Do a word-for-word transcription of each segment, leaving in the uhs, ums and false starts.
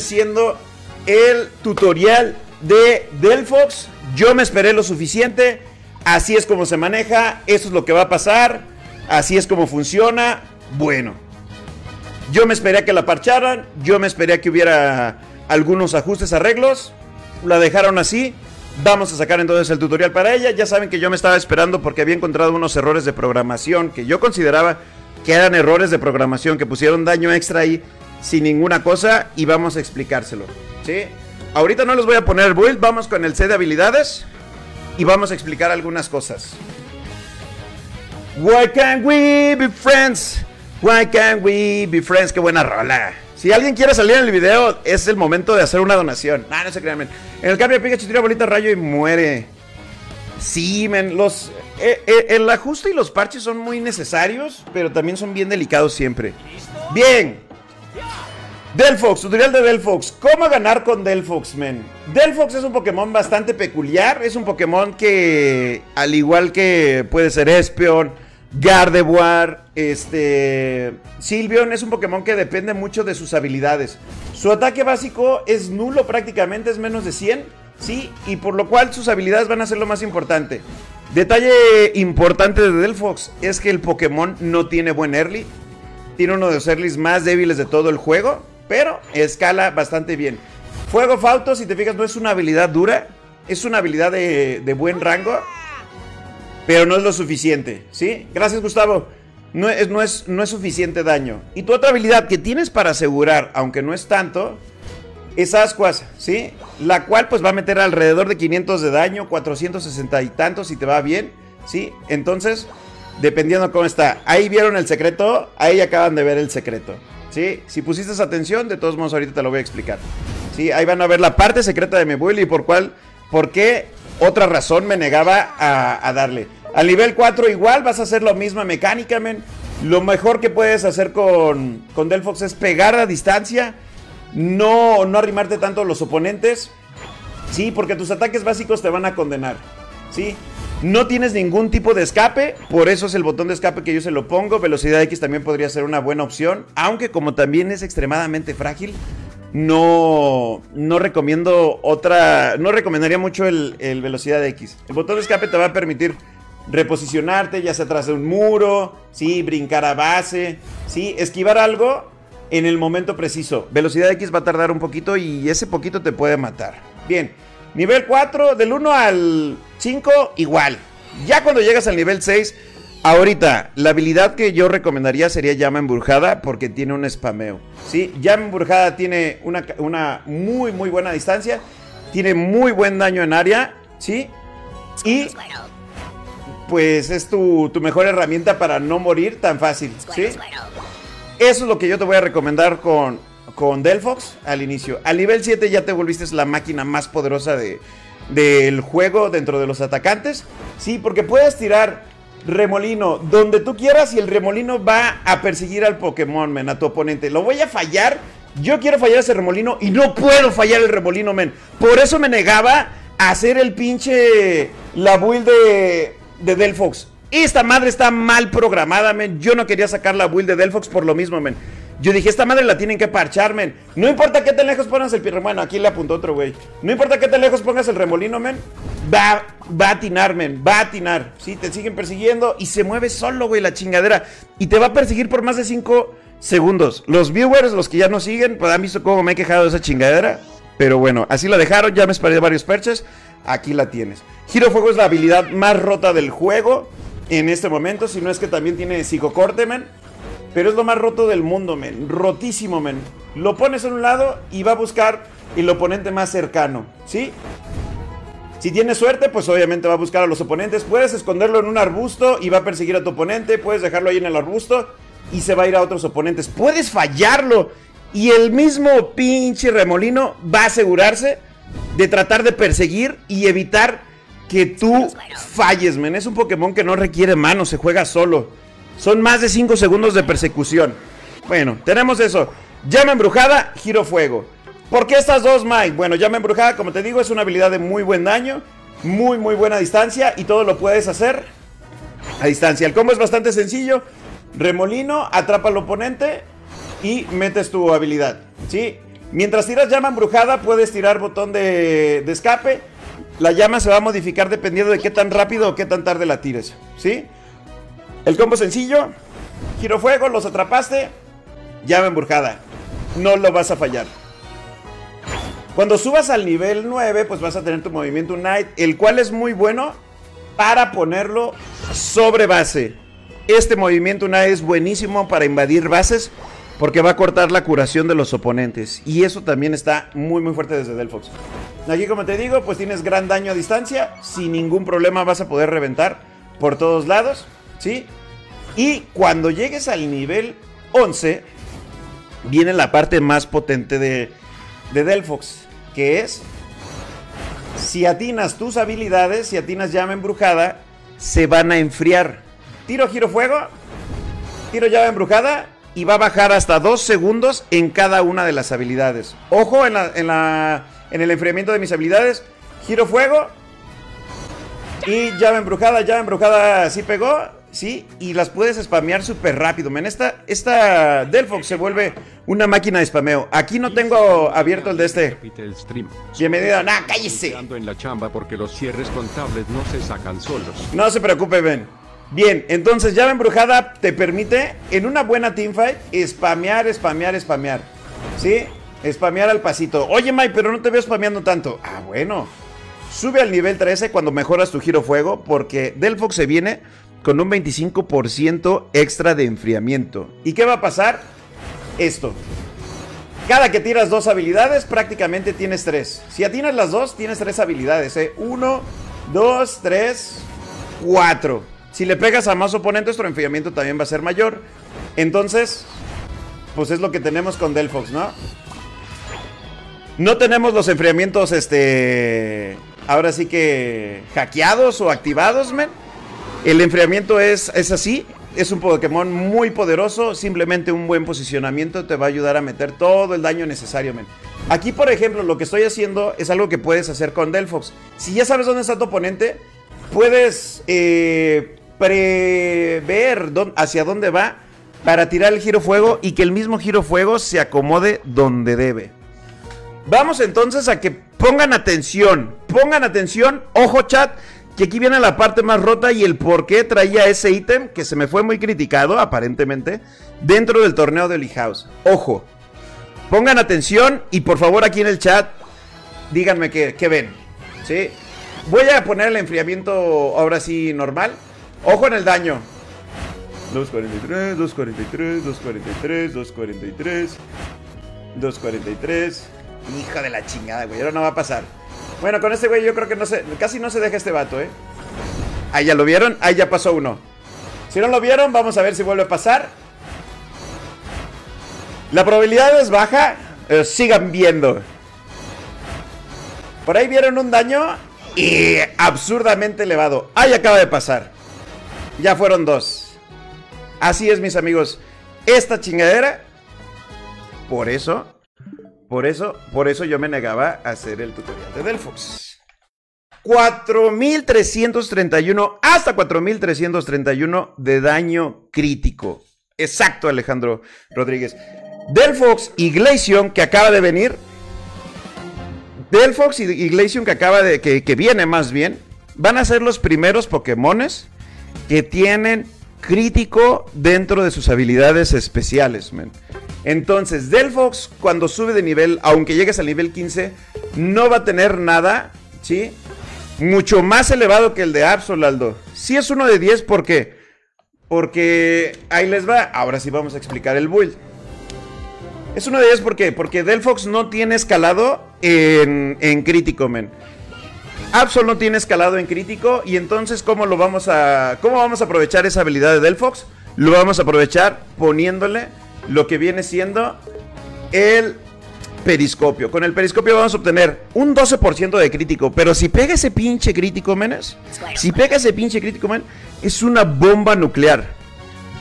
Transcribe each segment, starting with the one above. Siendo el tutorial de Delphox, yo me esperé lo suficiente, así es como se maneja, eso es lo que va a pasar, así es como funciona. Bueno, yo me esperé a que la parcharan, yo me esperé a que hubiera algunos ajustes, arreglos, la dejaron así. Vamos a sacar entonces el tutorial para ella. Ya saben que yo me estaba esperando porque había encontrado unos errores de programación que yo consideraba que eran errores de programación que pusieron daño extra ahí sin ninguna cosa, y vamos a explicárselo, ¿sí? Ahorita no les voy a poner build, vamos con el C de habilidades y vamos a explicar algunas cosas. Why can't we be friends? Why can't we be friends? ¡Qué buena rola! Si alguien quiere salir en el video, es el momento de hacer una donación. Ah, no se crean, men. En el cambio de Pikachu tira bolita rayo y muere. Sí, men, los... Eh, eh, el ajuste y los parches son muy necesarios, pero también son bien delicados siempre. ¡Bien! Delphox, tutorial de Delphox. ¿Cómo ganar con Delphox, men? Delphox es un Pokémon bastante peculiar. Es un Pokémon que, al igual que puede ser Espeon, Gardevoir, este... Silvion, es un Pokémon que depende mucho de sus habilidades. Su ataque básico es nulo prácticamente, es menos de cien, ¿sí? Y por lo cual sus habilidades van a ser lo más importante. Detalle importante de Delphox es que el Pokémon no tiene buen early. Tiene uno de los earlys más débiles de todo el juego, pero escala bastante bien. Fuego Falso, si te fijas, no es una habilidad dura. Es una habilidad de, de buen rango, pero no es lo suficiente, ¿sí? Gracias, Gustavo. No es, no, es, no es suficiente daño. Y tu otra habilidad que tienes para asegurar, aunque no es tanto, es Ascuas, ¿sí? La cual pues va a meter alrededor de quinientos de daño, cuatrocientos sesenta y tantos si te va bien, ¿sí? Entonces... dependiendo cómo está. Ahí vieron el secreto. Ahí acaban de ver el secreto, ¿sí? Si pusiste atención, de todos modos ahorita te lo voy a explicar, ¿sí? Ahí van a ver la parte secreta de mi build y por cuál, por qué otra razón me negaba a, a darle. Al nivel cuatro igual vas a hacer la misma mecánica, men. Lo mejor que puedes hacer con, con Delphox es pegar a distancia. No, no arrimarte tanto a los oponentes, ¿sí? Porque tus ataques básicos te van a condenar, ¿sí? No tienes ningún tipo de escape, por eso es el botón de escape que yo se lo pongo. Velocidad X también podría ser una buena opción, aunque como también es extremadamente frágil, no, no recomiendo otra, no recomendaría mucho el, el velocidad X. El botón de escape te va a permitir reposicionarte, ya sea atrás de un muro, ¿sí? Brincar a base, ¿sí? Esquivar algo en el momento preciso. Velocidad X va a tardar un poquito y ese poquito te puede matar. Bien. Nivel cuatro, del uno al cinco, igual. Ya cuando llegas al nivel seis, ahorita, la habilidad que yo recomendaría sería Llama Embrujada, porque tiene un spameo, ¿sí? Llama Embrujada tiene una, una muy, muy buena distancia, tiene muy buen daño en área, ¿sí? Y, pues, es tu, tu mejor herramienta para no morir tan fácil, ¿sí? Eso es lo que yo te voy a recomendar con... con Delphox al inicio. Al nivel siete ya te volviste la máquina más poderosa de, del juego dentro de los atacantes, sí, porque puedes tirar remolino donde tú quieras y el remolino va a perseguir al Pokémon, men, a tu oponente. Lo voy a fallar, yo quiero fallar ese remolino y no puedo fallar el remolino, men. Por eso me negaba a hacer el pinche, la build de, de Delphox. Esta madre está mal programada, men. Yo no quería sacar la build de Delphox por lo mismo, men. Yo dije, esta madre la tienen que parchar, men. No importa qué tan lejos pongas el remolino. Bueno, aquí le apuntó otro, güey. No importa qué tan lejos pongas el remolino, men. Va, va a atinar, men. Va a atinar. Sí, te siguen persiguiendo y se mueve solo, güey, la chingadera. Y te va a perseguir por más de cinco segundos. Los viewers, los que ya nos siguen, pues han visto cómo me he quejado de esa chingadera. Pero bueno, así la dejaron. Ya me esperé varios perches. Aquí la tienes. Girofuego es la habilidad más rota del juego en este momento. Si no es que también tiene psicocorte, men. Pero es lo más roto del mundo, men. Rotísimo, men. Lo pones en un lado y va a buscar el oponente más cercano, ¿sí? Si tienes suerte, pues obviamente va a buscar a los oponentes. Puedes esconderlo en un arbusto y va a perseguir a tu oponente. Puedes dejarlo ahí en el arbusto y se va a ir a otros oponentes. Puedes fallarlo y el mismo pinche remolino va a asegurarse de tratar de perseguir y evitar que tú falles, men. Es un Pokémon que no requiere manos, se juega solo. Son más de cinco segundos de persecución. Bueno, tenemos eso. Llama Embrujada, Girofuego. ¿Por qué estas dos, Mike? Bueno, Llama Embrujada, como te digo, es una habilidad de muy buen daño, muy, muy buena distancia y todo lo puedes hacer a distancia. El combo es bastante sencillo. Remolino, atrapa al oponente y metes tu habilidad, ¿sí? Mientras tiras llama embrujada, puedes tirar botón de, de escape. La llama se va a modificar dependiendo de qué tan rápido o qué tan tarde la tires, ¿sí? El combo sencillo, girofuego, los atrapaste, llama embrujada. No lo vas a fallar. Cuando subas al nivel nueve, pues vas a tener tu movimiento Unite, el cual es muy bueno para ponerlo sobre base. Este movimiento Unite es buenísimo para invadir bases, porque va a cortar la curación de los oponentes. Y eso también está muy muy fuerte desde Delphox. Aquí, como te digo, pues tienes gran daño a distancia. Sin ningún problema vas a poder reventar por todos lados, ¿sí? Y cuando llegues al nivel once, viene la parte más potente de, de Delphox, que es, si atinas tus habilidades, si atinas llama embrujada, se van a enfriar. Tiro girofuego, tiro llama embrujada, y va a bajar hasta dos segundos en cada una de las habilidades. Ojo en, la, en, la, en el enfriamiento de mis habilidades. Giro fuego. Y llama embrujada. Llama embrujada sí pegó. Sí. Y las puedes spamear súper rápido. Man, esta, esta Delphox se vuelve una máquina de spameo. Aquí no tengo abierto el de este. Bienvenido. No, cállese. En la chamba porque los cierres contables no se sacan solos. No se preocupe, Ben. Bien, entonces llama embrujada te permite en una buena teamfight spamear, spamear, spamear, ¿sí? Spamear al pasito. Oye, Mike, pero no te veo spameando tanto. Ah, bueno. Sube al nivel trece cuando mejoras tu giro fuego, porque Delphox se viene con un veinticinco por ciento extra de enfriamiento. ¿Y qué va a pasar? Esto. Cada que tiras dos habilidades, prácticamente tienes tres. Si atinas las dos, tienes tres habilidades, ¿eh? Uno, dos, tres, cuatro. Si le pegas a más oponentes, tu enfriamiento también va a ser mayor. Entonces, pues es lo que tenemos con Delphox, ¿no? No tenemos los enfriamientos, este... ahora sí que... hackeados o activados, men. El enfriamiento es, es así. Es un Pokémon muy poderoso. Simplemente un buen posicionamiento te va a ayudar a meter todo el daño necesario, men. Aquí, por ejemplo, lo que estoy haciendo es algo que puedes hacer con Delphox. Si ya sabes dónde está tu oponente, puedes... Eh, prever don, hacia dónde va para tirar el girofuego y que el mismo girofuego se acomode donde debe. Vamos entonces a que pongan atención, pongan atención, ojo chat, que aquí viene la parte más rota y el por qué traía ese ítem que se me fue muy criticado aparentemente dentro del torneo de Olihouse. Ojo, pongan atención y por favor aquí en el chat díganme qué, qué ven, ¿sí? Voy a poner el enfriamiento ahora sí normal. Ojo en el daño. Dos cuarenta y tres, dos cuarenta y tres, dos cuarenta y tres, dos cuarenta y tres, dos cuarenta y tres. Hijo de la chingada, güey, ahora no va a pasar. Bueno, con este güey yo creo que no se... casi no se deja este vato, eh. Ahí ya lo vieron, ahí ya pasó uno. Si no lo vieron, vamos a ver si vuelve a pasar. La probabilidad es baja, eh, sigan viendo. Por ahí vieron un daño y absurdamente elevado. Ahí acaba de pasar. Ya fueron dos. Así es, mis amigos. Esta chingadera. Por eso. Por eso. Por eso yo me negaba a hacer el tutorial de Delphox. cuatro mil trescientos treinta y uno. Hasta cuatro mil trescientos treinta y uno de daño crítico. Exacto, Alejandro Rodríguez. Delphox y Glaceon que acaba de venir. Delphox y Glaceon que acaba de. Que, que viene más bien. Van a ser los primeros Pokémones que tienen crítico dentro de sus habilidades especiales, men. Entonces, Delphox cuando sube de nivel, aunque llegues al nivel quince, no va a tener nada, ¿sí? Mucho más elevado que el de Absol, Aldo. Sí es uno de diez, ¿por qué? Porque ahí les va. Ahora sí vamos a explicar el build. Es uno de diez, ¿por qué? Porque Delphox no tiene escalado en, en crítico, men. Absol no tiene escalado en crítico. Y entonces, ¿cómo lo vamos a cómo vamos a aprovechar esa habilidad de Delphox? Lo vamos a aprovechar poniéndole lo que viene siendo el periscopio. Con el periscopio vamos a obtener un doce por ciento de crítico. Pero si pega ese pinche crítico, menes, si pega ese pinche crítico, men, es una bomba nuclear.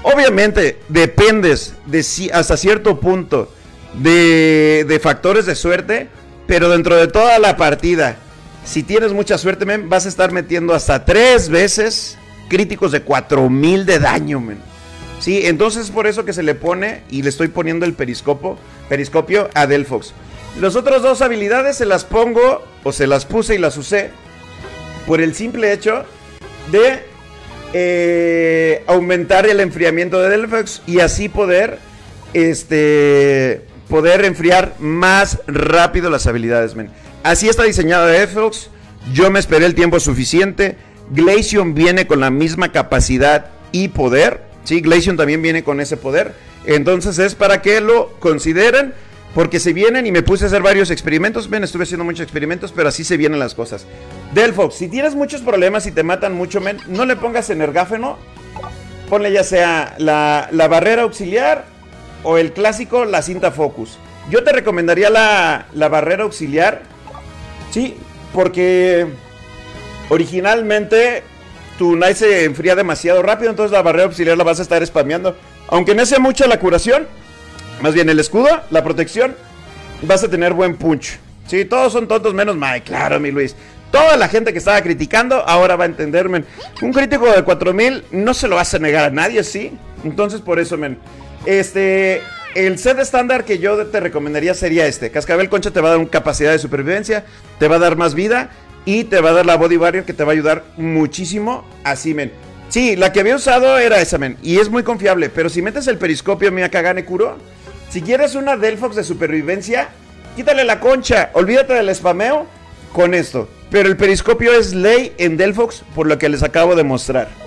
Obviamente, dependes de si, hasta cierto punto de, de factores de suerte. Pero dentro de toda la partida, si tienes mucha suerte, men, vas a estar metiendo hasta tres veces críticos de cuatro mil de daño, men. Sí, entonces es por eso que se le pone y le estoy poniendo el periscopio, periscopio a Delphox. Las otras dos habilidades se las pongo, o se las puse y las usé, por el simple hecho de eh, aumentar el enfriamiento de Delphox y así poder, este, poder enfriar más rápido las habilidades, men. Así está diseñada Delphox. Yo me esperé el tiempo suficiente. Glaceon viene con la misma capacidad y poder. Sí, Glaceon también viene con ese poder. Entonces es para que lo consideren, porque se vienen, y me puse a hacer varios experimentos. Ven, estuve haciendo muchos experimentos, pero así se vienen las cosas. Delphox, si tienes muchos problemas y te matan mucho, men, no le pongas energáfeno. Ponle ya sea la, la barrera auxiliar o el clásico, la cinta Focus. Yo te recomendaría la, la barrera auxiliar, sí, porque originalmente tu Unite se enfría demasiado rápido, entonces la barrera auxiliar la vas a estar spameando. Aunque no sea mucha la curación, más bien el escudo, la protección, vas a tener buen punch. Sí, todos son tontos menos Mike, claro, mi Luis. Toda la gente que estaba criticando ahora va a entender, men. Un crítico de cuatro mil no se lo vas a negar a nadie, sí. Entonces por eso, men. Este, el set estándar que yo te recomendaría sería este. Cascabel Concha te va a dar una capacidad de supervivencia, te va a dar más vida y te va a dar la Body Barrier, que te va a ayudar muchísimo. Así, men. Sí, la que había usado era esa, men. Y es muy confiable. Pero si metes el periscopio, mira, Kagane Kuro. Si quieres una Delphox de supervivencia, quítale la concha. Olvídate del spameo con esto. Pero el periscopio es ley en Delphox, por lo que les acabo de mostrar.